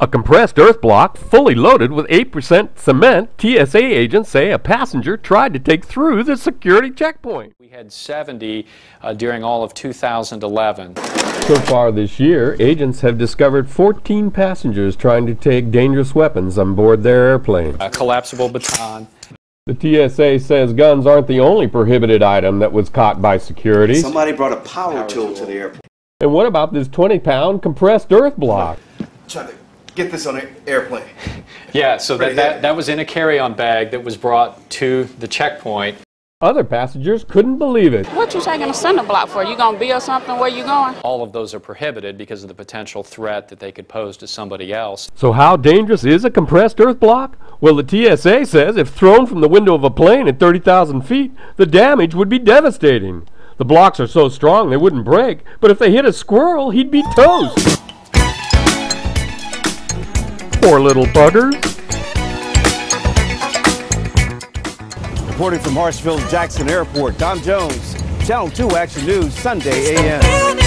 A compressed earth block fully loaded with 8% cement, TSA agents say a passenger tried to take through the security checkpoint. We had 70 during all of 2011. So far this year, agents have discovered 14 passengers trying to take dangerous weapons on board their airplane. A collapsible baton. The TSA says guns aren't the only prohibited item that was caught by security. Somebody brought a power tool to the airplane. And what about this 20-pound compressed earth block? Get this on an airplane. Yeah, so that was in a carry-on bag that was brought to the checkpoint. Other passengers couldn't believe it. What you taking a cinder block for? You gonna build something? Where you going? All of those are prohibited because of the potential threat that they could pose to somebody else. So how dangerous is a compressed earth block? Well, the TSA says if thrown from the window of a plane at 30,000 feet, the damage would be devastating. The blocks are so strong they wouldn't break, but if they hit a squirrel, he'd be toast. Poor little buggers. Reporting from Hartsfield-Jackson Airport, Don Jones, Channel 2 Action News, Sunday AM.